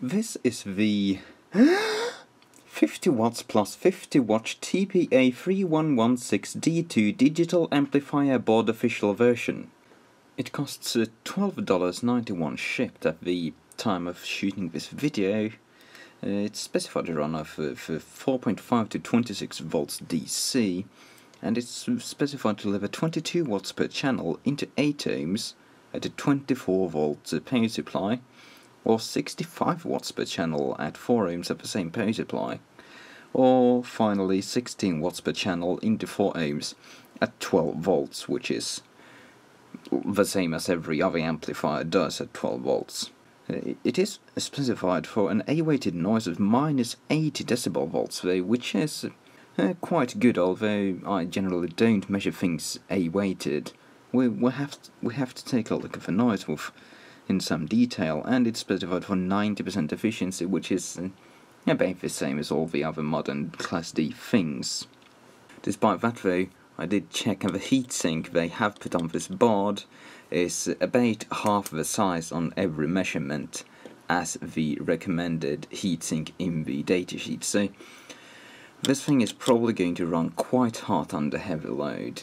This is the 50 watts plus 50 watt TPA3116D2 digital amplifier board official version. It costs $12.91 shipped at the time of shooting this video. It's specified to run off 4.5 to 26 volts DC, and it's specified to deliver 22 watts per channel into 8 ohms at a 24 volt power supply, or 65 watts per channel at 4 ohms at the same power supply, or finally 16 watts per channel into 4 ohms at 12 volts, which is the same as every other amplifier does at 12 volts. It is specified for an A-weighted noise of minus 80 decibel volts, which is quite good, although I generally don't measure things A-weighted. We have to take a look at the noise wolf in some detail, and it's specified for 90% efficiency, which is about the same as all the other modern Class D things. Despite that though, I did check, and the heatsink they have put on this board is about half the size on every measurement as the recommended heatsink in the datasheet, so this thing is probably going to run quite hot under heavy load.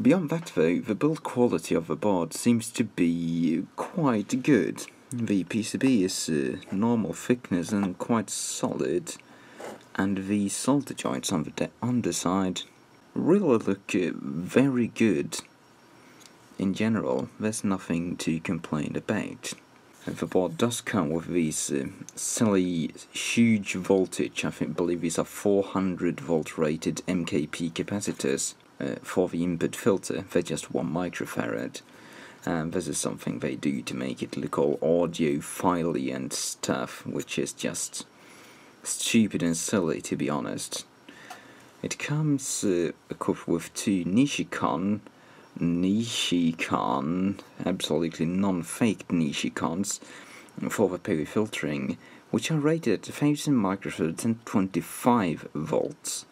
Beyond that though, the build quality of the board seems to be quite good. The PCB is normal thickness and quite solid, and the solder joints on the underside really look very good. In general, there's nothing to complain about. The board does come with these silly huge voltage, I believe these are 400 volt rated MKP capacitors for the input filter. They're just 1 microfarad, and this is something they do to make it look all audiophile and stuff, which is just stupid and silly, to be honest. It comes equipped with 2 Nichicon, absolutely non-faked Nichicons, for the PV filtering, which are rated at 1000 microfarads and 25 volts.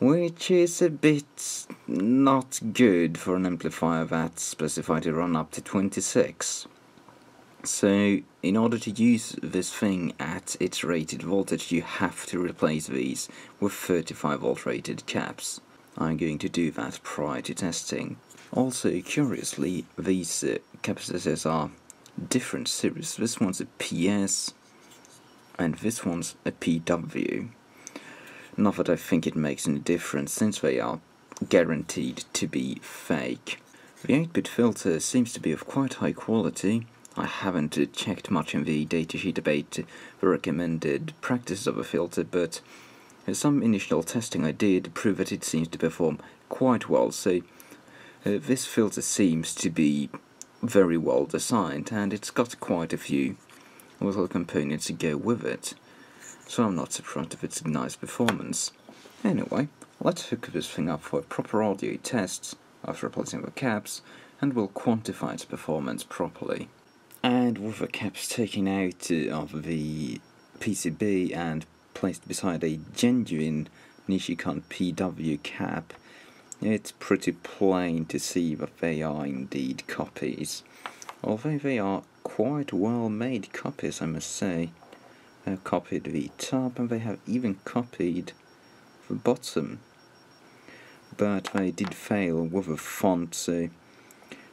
Which is a bit not good for an amplifier that's specified to run up to 26. So, in order to use this thing at its rated voltage, you have to replace these with 35 volt rated caps. I'm going to do that prior to testing. Also, curiously, these capacitors are different series. This one's a PS, and this one's a PW. Not that I think it makes any difference, since they are guaranteed to be fake. The 8-bit filter seems to be of quite high quality. I haven't checked much in the datasheet about the recommended practices of a filter, but some initial testing I did proved that it seems to perform quite well, so this filter seems to be very well designed, and it's got quite a few little components to go with it, so I'm not surprised if it's a nice performance. Anyway, let's hook this thing up for a proper audio test after replacing the caps, and we'll quantify its performance properly. And with the caps taken out of the PCB and placed beside a genuine Nichicon PW cap, it's pretty plain to see that they are indeed copies. Although they are quite well made copies, I must say. They've copied the top, and they have even copied the bottom. But they did fail with the font, so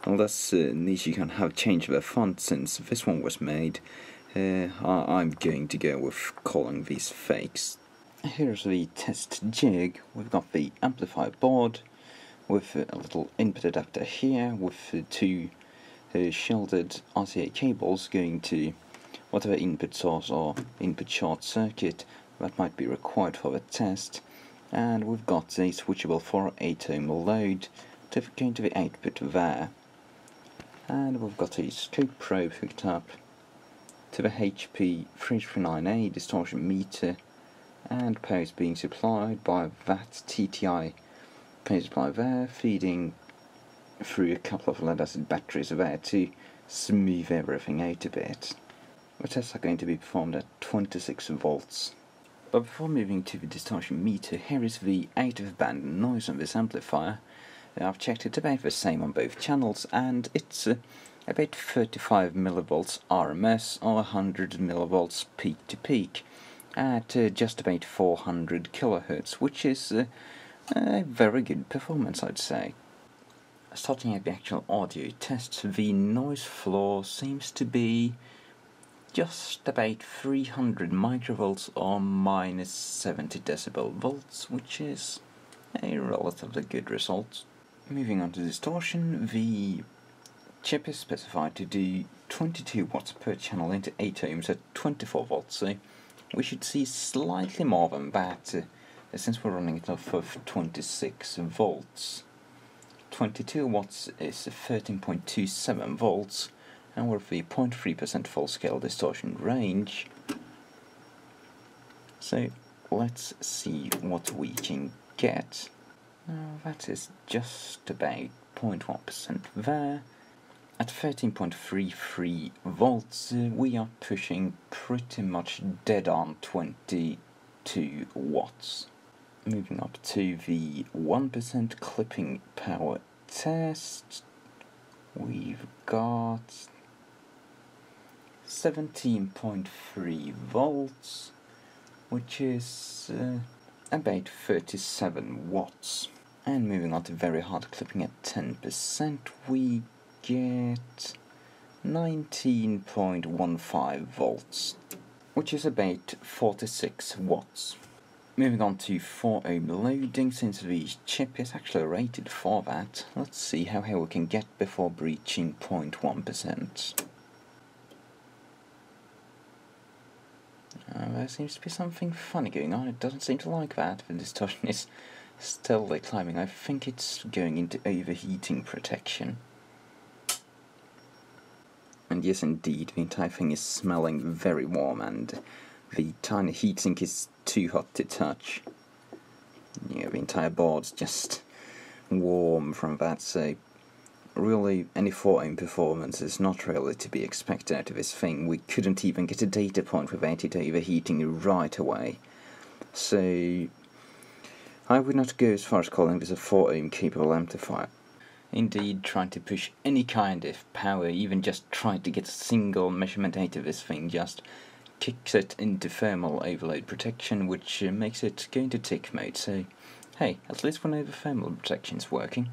unless Nichicon have changed their font since this one was made, I'm going to go with calling these fakes. Here's the test jig. We've got the amplifier board with a little input adapter here, with 2 shielded RCA cables going to whatever input source or input short circuit that might be required for the test. And we've got a switchable 4 8 ohm load to go into the output there. And we've got a scope probe hooked up to the HP 339A distortion meter, and power is being supplied by that TTI power supply there, feeding through a couple of lead-acid batteries there to smooth everything out a bit. The tests are going to be performed at 26 volts. But before moving to the distortion meter, here is the out-of-band noise on this amplifier. I've checked it about the same on both channels, and it's about 35 millivolts RMS or 100 millivolts peak to peak at just about 400 kilohertz, which is a very good performance, I'd say. Starting at the actual audio tests, the noise floor seems to be just about 300 microvolts or minus 70 decibel volts, which is a relatively good result. Moving on to distortion, the chip is specified to do 22 watts per channel into 8 ohms at 24 volts, so we should see slightly more than that since we're running it off of 26 volts. 22 watts is 13.27 volts, and we're at the 0.3% full-scale distortion range. So let's see what we can get. Now that is just about 0.1% there. At 13.33 volts we are pushing pretty much dead on 22 watts. Moving up to the 1% clipping power test, we've got 17.3 volts, which is about 37 watts. And moving on to very hard clipping at 10%, we get 19.15 volts, which is about 46 watts. Moving on to 4 ohm loading, since the chip is actually rated for that, let's see how high we can get before breaching 0.1%. There seems to be something funny going on. It doesn't seem to like that. The distortion is steadily climbing. I think it's going into overheating protection. And yes, indeed, the entire thing is smelling very warm, and the tiny heatsink is too hot to touch. Yeah, the entire board's just warm from that, so really any 4 ohm performance is not really to be expected out of this thing. We couldn't even get a data point without it overheating right away. So I would not go as far as calling this a 4 ohm capable amplifier. Indeed, trying to push any kind of power, even just trying to get a single measurement out of this thing, just kicks it into thermal overload protection, which makes it go into tick mode. So hey, at least we know the thermal protection's working.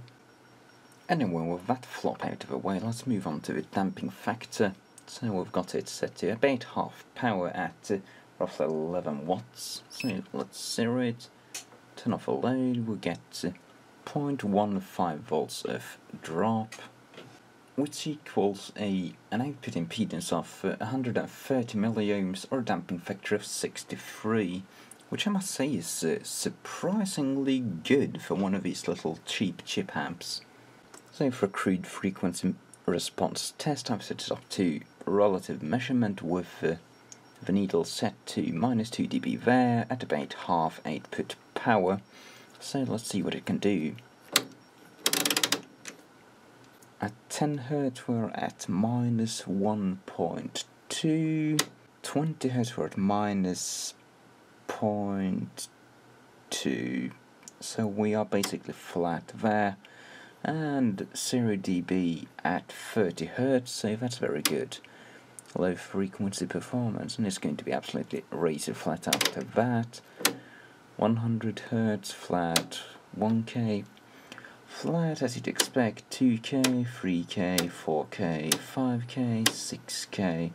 Anyway, with that flop out of the way, let's move on to the damping factor. So we've got it set to about half power at roughly 11 watts. So let's zero it, turn off the load, we'll get 0.15 volts of drop, which equals an output impedance of 130 milliohms or a damping factor of 63, which I must say is surprisingly good for one of these little cheap chip amps. So for a crude frequency response test, I've set it up to relative measurement with the needle set to minus 2 dB there at about half output power. So let's see what it can do. At 10 Hz we're at minus 1.2, 20 Hz we're at minus 0.2, so we are basically flat there, and 0 dB at 30 Hz, so that's very good. Low frequency performance, and it's going to be absolutely razor flat after that. 100 Hz flat, 1K. Flat as you'd expect, 2K, 3K, 4K, 5K, 6K.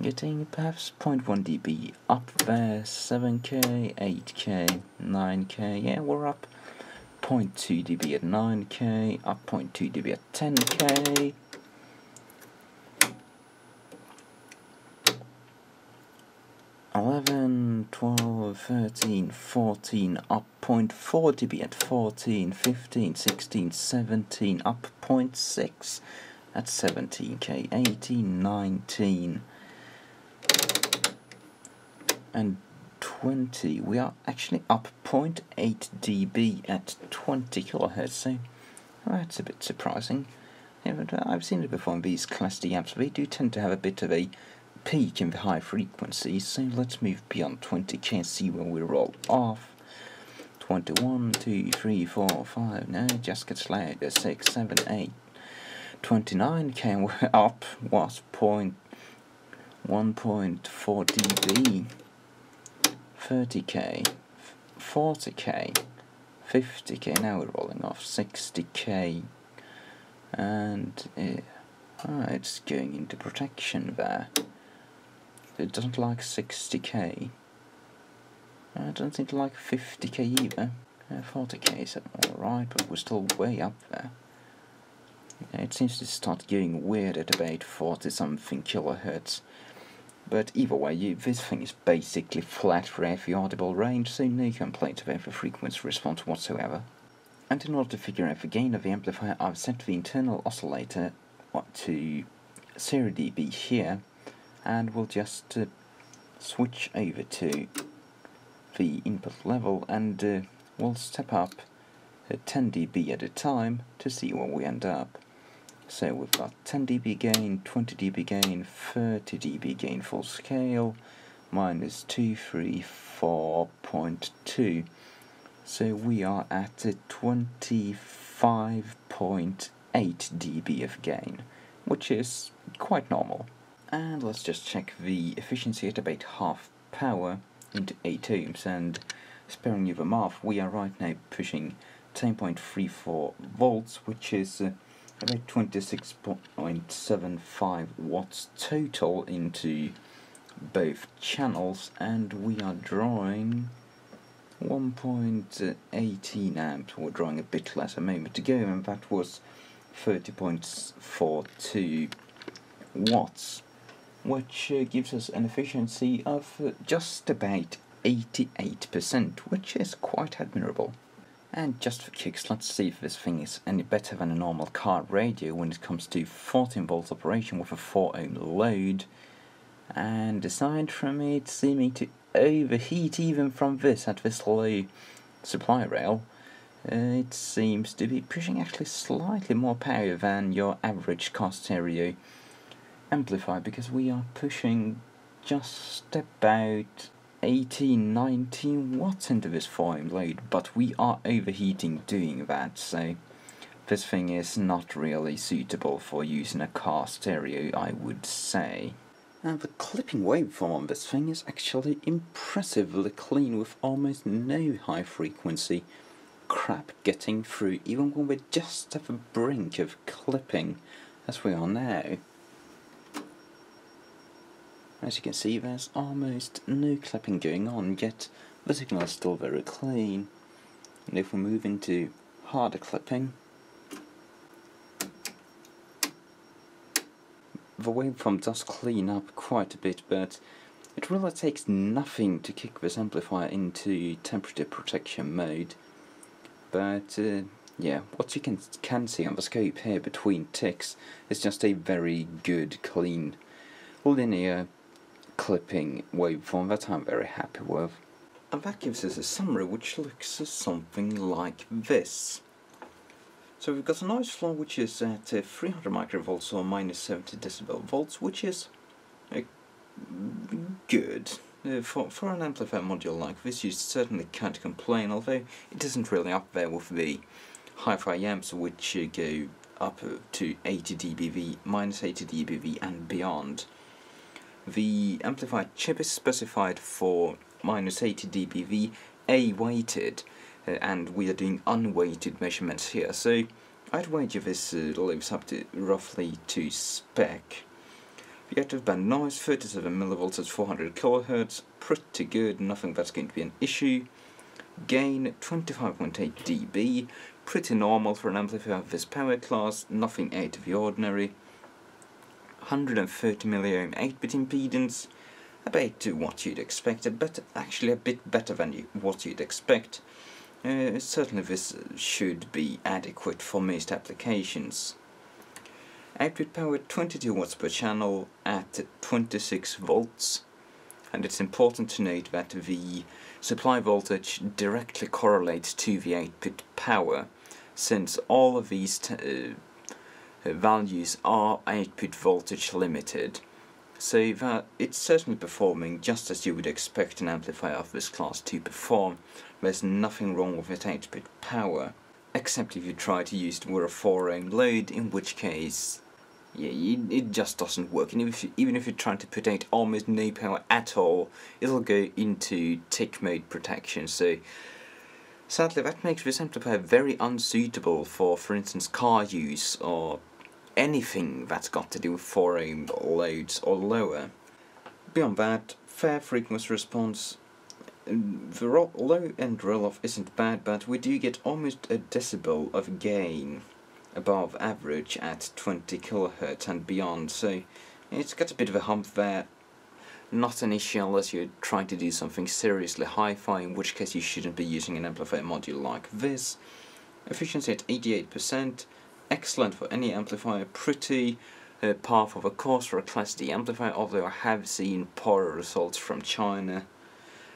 Getting perhaps 0.1 dB up there, 7K, 8K, 9K, yeah, we're up 0.2 dB at 9K, up 0.2 dB at 10K. Eleven, 12, 13, 14, up 0.4 dB at 14, 15, 16, 17, up 0.6 at 17K, 18, 19, and 20. We are actually up 0.8 dB at 20 kilohertz, so that's a bit surprising. I've seen it before in these Class D amps. They do tend to have a bit of a peak in the high frequencies, so let's move beyond 20K and see where we roll off. 21, 2, 3, 4, 5, no, it just gets louder, 6, 7, 8, 29 came up, was 1.4 dB, 30k, 40k, 50k, now we're rolling off 60k, and it's going into protection there. It doesn't like 60k. I don't think it like 50k either. 40k is alright, but we're still way up there. It seems to start getting weird at about 40 something kilohertz. But either way, this thing is basically flat for every audible range, so no complaint about the frequency response whatsoever. And in order to figure out the gain of the amplifier, I've set the internal oscillator to 0 dB here, and we'll just switch over to the input level, and we'll step up 10 dB at a time to see where we end up. So we've got 10 dB gain, 20 dB gain, 30 dB gain full scale, minus 234.2. So we are at 25.8 dB of gain, which is quite normal. And let's just check the efficiency at about half power into 8 ohms, and sparing you the math, we are right now pushing 10.34 volts, which is about 26.75 watts total into both channels, and we are drawing 1.18 amps. We're drawing a bit less a moment ago, and that was 30.42 watts, which gives us an efficiency of just about 88%, which is quite admirable. And just for kicks, let's see if this thing is any better than a normal car radio when it comes to 14 volts operation with a 4 ohm load. And aside from it seeming to overheat even from this at this low supply rail, it seems to be pushing actually slightly more power than your average car stereo amplifier, because we are pushing just about 18-19 watts into this 4 ohm load, but we are overheating doing that, so this thing is not really suitable for use in a car stereo, I would say. And the clipping waveform on this thing is actually impressively clean, with almost no high frequency crap getting through, even when we're just at the brink of clipping, as we are now. As you can see, there's almost no clapping going on, yet the signal is still very clean. And if we move into harder clapping, the waveform does clean up quite a bit, but it really takes nothing to kick this amplifier into temperature protection mode. But yeah, what you can see on the scope here between ticks is just a very good, clean, linear clipping waveform that I'm very happy with. And that gives us a summary which looks something like this. So we've got a noise floor which is at 300 microvolts or minus 70 decibel volts, which is good. For an amplifier module like this you certainly can't complain, although it isn't really up there with the hi-fi amps which go up to 80 dBV, minus 80 dBV and beyond. The amplifier chip is specified for minus 80 dBV A-weighted, and we are doing unweighted measurements here, so I'd wager this lives up to roughly to spec. The active band noise, 37 millivolts at 400 kHz, pretty good, nothing that's going to be an issue. Gain, 25.8 dB, pretty normal for an amplifier of this power class, nothing out of the ordinary. 130 milliohm 8-bit impedance, about what you'd expect, but actually a bit better than what you'd expect. Certainly this should be adequate for most applications. Output power 22 watts per channel at 26 volts, and it's important to note that the supply voltage directly correlates to the output power, since all of these values are output voltage limited, so that it's certainly performing just as you would expect an amplifier of this class to perform. There's nothing wrong with its output power. except if you try to use it with a four-ohm load, in which case, yeah, it just doesn't work. And even if you're trying to put out almost no power at all, it'll go into tick mode protection. So sadly, that makes this amplifier very unsuitable for instance, car use or anything that's got to do with 4-ohm loads or lower. Beyond that, fair frequency response. The low-end roll-off isn't bad, but we do get almost a decibel of gain above average at 20 kHz and beyond, so it's got a bit of a hump there. Not an issue unless you're trying to do something seriously hi-fi, in which case you shouldn't be using an amplifier module like this. Efficiency at 88%, excellent for any amplifier, pretty par for the course for a Class D amplifier, although I have seen poorer results from China.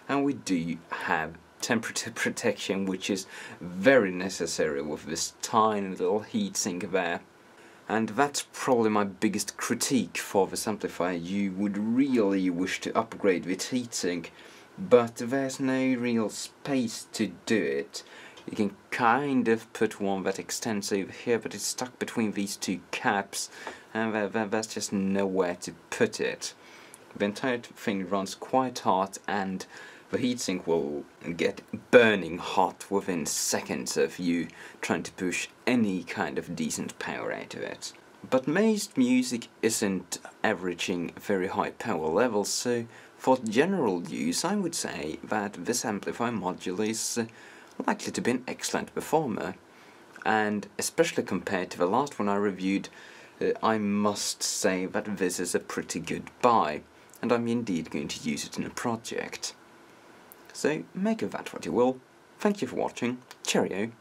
And we do have temperature protection, which is very necessary with this tiny little heatsink there. And that's probably my biggest critique for this amplifier. You would really wish to upgrade with heatsink, but there's no real space to do it. You can kind of put one that extends over here, but it's stuck between these two caps, and there's just nowhere to put it. The entire thing runs quite hot, and the heatsink will get burning hot within seconds of you trying to push any kind of decent power out of it. But most music isn't averaging very high power levels, so for general use I would say that this amplifier module is likely to be an excellent performer. And especially compared to the last one I reviewed, I must say that this is a pretty good buy, and I'm indeed going to use it in a project. So make of that what you will. Thank you for watching. Cheerio.